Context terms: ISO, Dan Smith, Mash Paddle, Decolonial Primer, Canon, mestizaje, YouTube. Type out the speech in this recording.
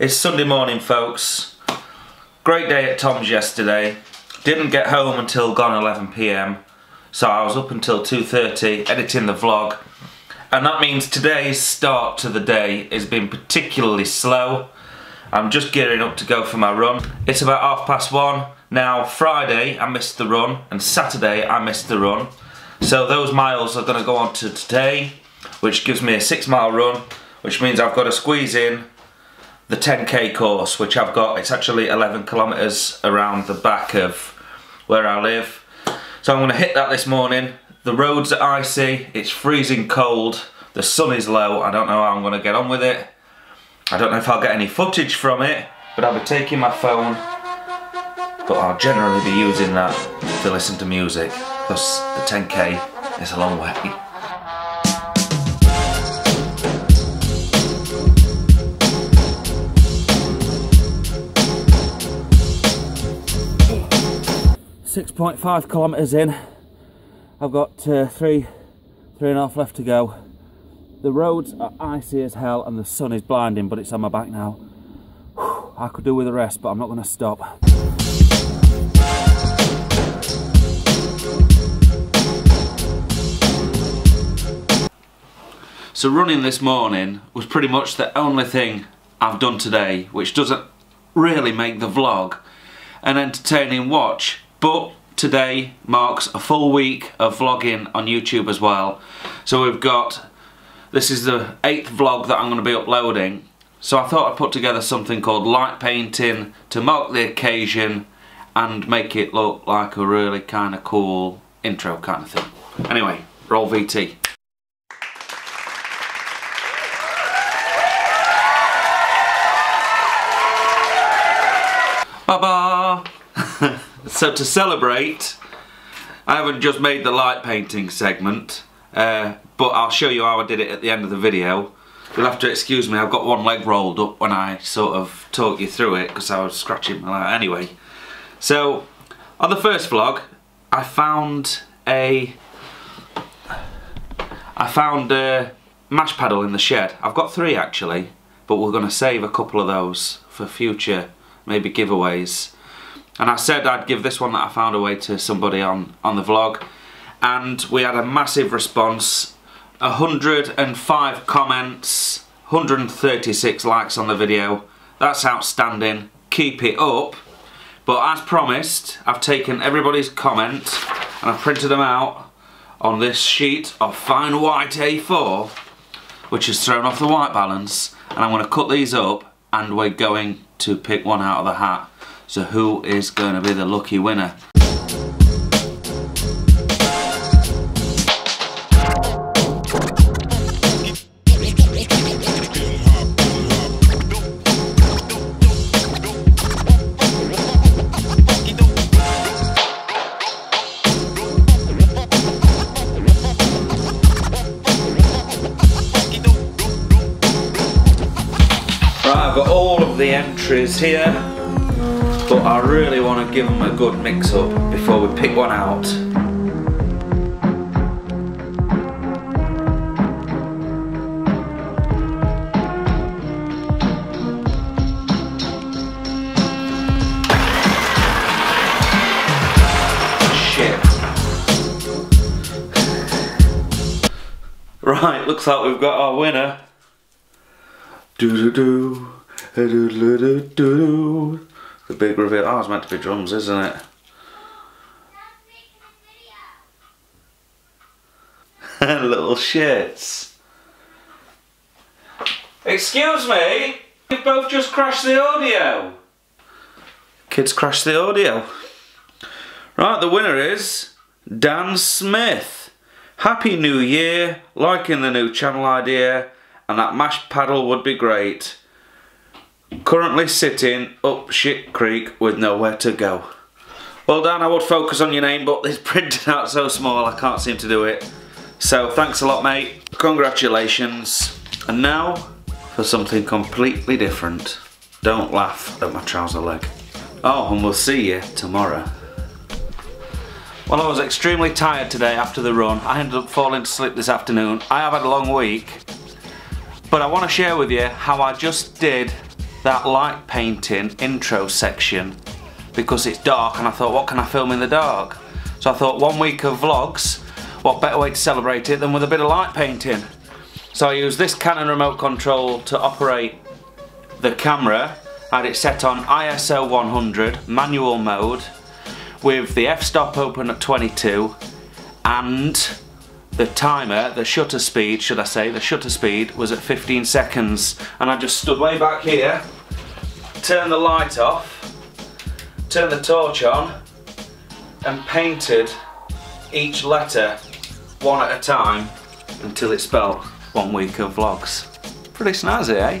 It's Sunday morning, folks. Great day at Tom's yesterday. Didn't get home until gone 11 p.m. so I was up until 2:30 editing the vlog, and that means today's start to the day has been particularly slow. I'm just gearing up to go for my run. It's about 1:30 now. Friday I missed the run and Saturday I missed the run, so those miles are going to go on to today, which gives me a 6-mile run, which means I've got to squeeze in the 10k course, which I've got. It's actually 11 kilometers around the back of where I live, so I'm going to hit that this morning. The roads are icy, it's freezing cold, the sun is low. I don't know how I'm going to get on with it. I don't know if I'll get any footage from it, but I'll be taking my phone, but I'll generally be using that to listen to music, because the 10k is a long way. .5 kilometers in, I've got three and a half left to go. The roads are icy as hell and the sun is blinding, but it's on my back now. Whew, I could do with a rest, but I'm not going to stop. So running this morning was pretty much the only thing I've done today, which doesn't really make the vlog an entertaining watch. But today marks a full week of vlogging on YouTube as well. So we've got, this is the 8th vlog that I'm going to be uploading. So I thought I'd put together something called light painting to mark the occasion and make it look like a really kind of cool intro kind of thing. Anyway, roll VT. Ba-ba! So to celebrate, I haven't just made the light painting segment, but I'll show you how I did it at the end of the video. You'll have to excuse me, I've got one leg rolled up when I sort of talk you through it, because I was scratching my leg anyway. So, on the first vlog, I found a mash paddle in the shed. I've got 3 actually, but we're going to save a couple of those for future, maybe giveaways. And I said I'd give this one that I found away to somebody on the vlog. And we had a massive response. 105 comments, 136 likes on the video. That's outstanding. Keep it up. But as promised, I've taken everybody's comment and I've printed them out on this sheet of fine white A4, which has thrown off the white balance. And I'm going to cut these up and we're going to pick one out of the hat. So who is going to be the lucky winner? Right, I've got all of the entries here, but I really want to give them a good mix up before we pick one out. Shit. Right, looks like we've got our winner. Do-do-do, do-do-do-do-do. The big reveal. Oh, it's meant to be drums, isn't it? Little shits. Excuse me? You've both just crashed the audio. Kids crashed the audio. Right, the winner is Dan Smith. Happy New Year, liking the new channel idea, and that mash paddle would be great. Currently sitting up shit creek with nowhere to go. Well, Dan, I would focus on your name, but it's printed out so small I can't seem to do it. So thanks a lot, mate. Congratulations. And now for something completely different. Don't laugh at my trouser leg. Oh, and we'll see you tomorrow. Well, I was extremely tired today after the run. I ended up falling to sleep this afternoon. I have had a long week, but I want to share with you how I just did that light painting intro section because it's dark, and I thought, what can I film in the dark? So I thought, 1 week of vlogs, what better way to celebrate it than with a bit of light painting? So I used this Canon remote control to operate the camera. I had it set on ISO 100 manual mode with the f-stop open at 22 and the timer, the shutter speed, should I say, the shutter speed was at 15 seconds. And I just stood way back here, turned the light off, turned the torch on and painted each letter one at a time until it spelled 1 week of vlogs. Pretty snazzy, eh?